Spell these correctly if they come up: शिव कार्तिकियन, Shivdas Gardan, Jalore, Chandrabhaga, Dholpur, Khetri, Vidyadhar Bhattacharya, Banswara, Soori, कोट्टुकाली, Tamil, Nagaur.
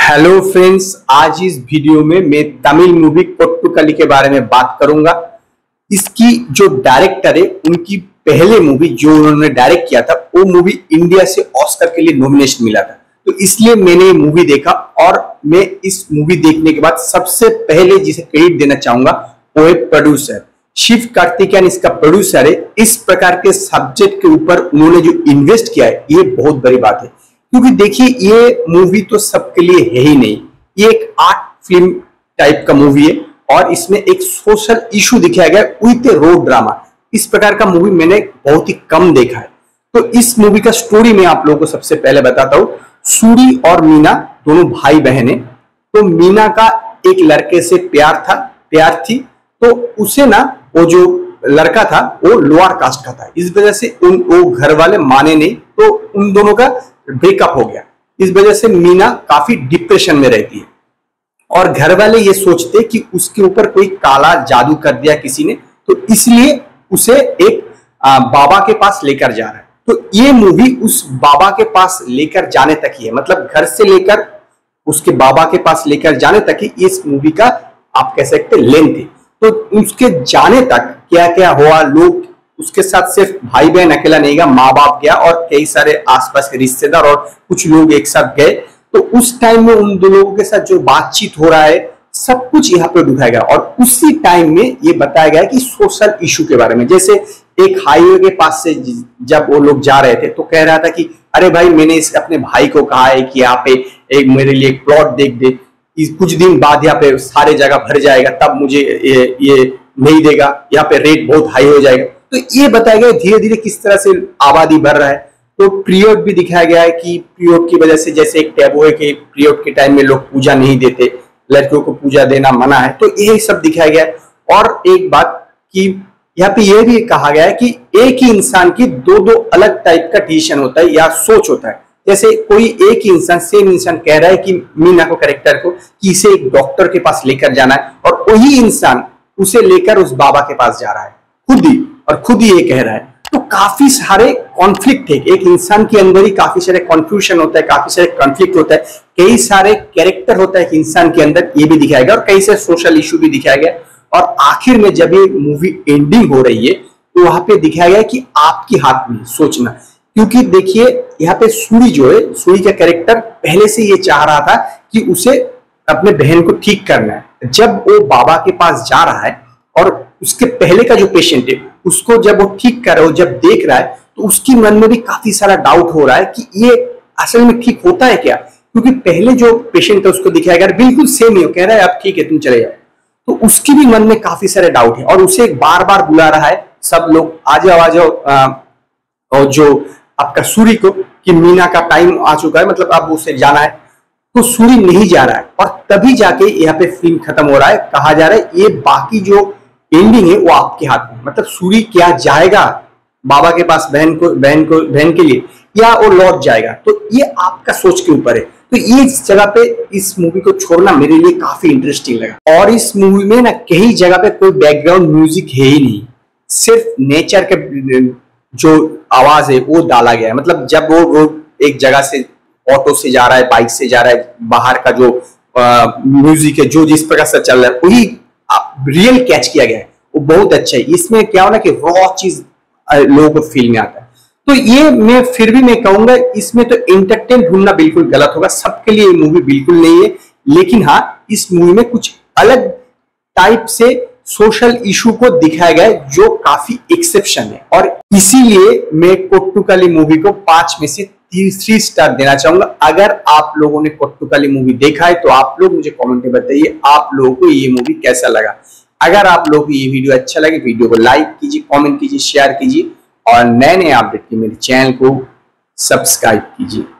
Hello friends, आज इस video में मैं तमिल मूवी कोट्टुकाली के बारे में बात करूंगा। इसकी जो डायरेक्टर है, उनकी पहले मूवी जो उन्होंने डायरेक्ट किया था वो मूवी इंडिया से ऑस्कर के लिए नॉमिनेशन मिला था, तो इसलिए मैंने ये मूवी देखा। और मैं इस मूवी देखने के बाद सबसे पहले जिसे क्रेडिट देना चाहूंगा वो है प्रोड्यूसर। शिव कार्तिकियन इसका प्रोड्यूसर है। इस प्रकार के सब्जेक्ट के ऊपर उन्होंने जो इन्वेस्ट किया है ये बहुत बड़ी बात है, क्योंकि देखिए ये मूवी तो सबके लिए है ही नहीं। ये एक आर्ट फिल्म टाइप का मूवी है और इसमें एक सोशल इशू दिखाया गया विद ए रोड ड्रामा। इस प्रकार का मूवी मैंने बहुत ही कम देखा है। तो इस मूवी का स्टोरी मैं आप लोगों को सबसे पहले बताता हूँ। सूरी और मीना दोनों भाई बहन हैं। तो मीना का एक लड़के से प्यार थी। तो उसे ना वो जो लड़का था वो लोअर कास्ट का था, इस वजह से वो घर वाले माने नहीं, तो उन दोनों का ब्रेकअप हो गया। इस वजह से मीना काफी डिप्रेशन में रहती है और घर वाले ये सोचते कि उसके ऊपर कोई काला जादू कर दिया किसी ने, तो इसलिए उसे एक बाबा के पास लेकर जा रहा है। तो ये मूवी उस बाबा के पास लेकर जाने तक ही है, मतलब घर से लेकर उसके बाबा के पास लेकर जाने तक ही इस मूवी का आप कह सकते लेंथ है। तो उसके जाने तक क्या क्या हुआ, लोग उसके साथ सिर्फ भाई बहन अकेला नहीं गया, माँ बाप गया और कई सारे आसपास के रिश्तेदार और कुछ लोग एक साथ गए। तो उस टाइम में उन दो लोगों के साथ जो बातचीत हो रहा है सब कुछ यहाँ पे दिखाया गया। और उसी टाइम में ये बताया गया कि सोशल इशू के बारे में, जैसे एक हाईवे के पास से जब वो लोग जा रहे थे तो कह रहा था कि अरे भाई, मैंने इस अपने भाई को कहा है कि यहाँ पे एक मेरे लिए एक प्लॉट देख दे, कुछ दिन बाद यहाँ पे सारे जगह भर जाएगा, तब मुझे ये नहीं देगा, यहाँ पे रेट बहुत हाई हो जाएगा। तो ये बताया गया धीरे धीरे किस तरह से आबादी बढ़ रहा है। तो पीरियड भी दिखाया गया है कि पीरियड की वजह से, जैसे एक टैबू है कि पीरियड के टाइम में लोग पूजा नहीं देते, लड़कियों को पूजा देना मना है, तो ये सब दिखाया गया है। और एक बात कि यहाँ पे यह भी कहा गया है कि एक ही इंसान की दो दो अलग टाइप का डिसीजन होता है या सोच होता है। जैसे कोई एक इंसान, सेम इंसान कह रहा है कि मीना को, कैरेक्टर को, कि इसे एक डॉक्टर के पास लेकर जाना है, और वही इंसान उसे लेकर उस बाबा के पास जा रहा है खुद ही ये कह रहा है। तो काफी सारे कॉन्फ्लिक्ट है, एक इंसान के अंदर ही काफी सारे कॉन्फ्यूजन होता है, काफी सारे कॉन्फ्लिक्ट होता है, कई सारे कैरेक्टर होता है कि इंसान के अंदर, ये भी दिखाया गया। और कई सारे सोशल इशू भी दिखाया गया। और आखिर में जब ये मूवी एंडिंग हो रही है तो वहां पे दिखाया गया कि आपके हाथ में सोचना, क्योंकि देखिए यहाँ पे सूरी जो है, सूरी का कैरेक्टर पहले से ये चाह रहा था कि उसे अपने बहन को ठीक करना है। जब वो बाबा के पास जा रहा है और उसके पहले का जो पेशेंट है उसको जब वो ठीक कर रहा हो, जब देख रहा है, तो उसकी मन में भी काफी सारा डाउट हो रहा है कि ये असल में ठीक होता है क्या, क्योंकि पहले जो पेशेंट था उसको दिखाया गया बिल्कुल सेम ही हो, कह रहा है अब ठीक है तुम चले जाओ। तो उसकी भी मन में काफी सारे डाउट है और उसे बार बार बुला रहा है सब लोग, आ जाओ। और जो आपका सूरी को कि मीना का टाइम आ चुका है, मतलब अब उसे जाना है, तो सूरी नहीं जा रहा है। और तभी जाके यहाँ पे फिल्म खत्म हो रहा है। कहा जा रहा है ये बाकी जो एंडिंग है वो आपके हाथ में, मतलब सूरी क्या जाएगा बाबा के पास बहन के लिए, या वो लौट जाएगा, तो ये आपका सोच के ऊपर है। तो ये इस जगह पे इस मूवी को छोड़ना मेरे लिए काफी इंटरेस्टिंग लगा। और इस मूवी में ना कहीं जगह पे कोई बैकग्राउंड म्यूजिक है ही नहीं, सिर्फ नेचर के जो आवाज है वो डाला गया है। मतलब जब वो एक जगह से ऑटो से जा रहा है, बाइक से जा रहा है, बाहर का जो म्यूजिक है जो जिस प्रकार से चल रहा है वही रियल कैच किया गया है, वो बहुत अच्छा है। इसमें क्या होना कि रॉ चीज लोगों को फील में आता है। तो ये मैं फिर भी मैं कहूंगा इसमें तो एंटरटेन ढूंढना बिल्कुल गलत होगा, सबके लिए ये मूवी बिल्कुल नहीं है। लेकिन हाँ, इस मूवी में कुछ अलग टाइप से सोशल इशू को दिखाया गया है जो काफी एक्सेप्शन है, और इसीलिए मैं कोट्टुकाली मूवी को 5 में से 3 स्टार देना चाहूंगा। अगर आप लोगों ने कोट्टुकाली मूवी देखा है तो आप लोग मुझे कमेंट में बताइए आप लोगों को ये मूवी कैसा लगा। अगर आप लोगों को ये वीडियो अच्छा लगे, वीडियो को लाइक कीजिए, कमेंट कीजिए, शेयर कीजिए और नए नए अपडेट के मेरे चैनल को सब्सक्राइब कीजिए।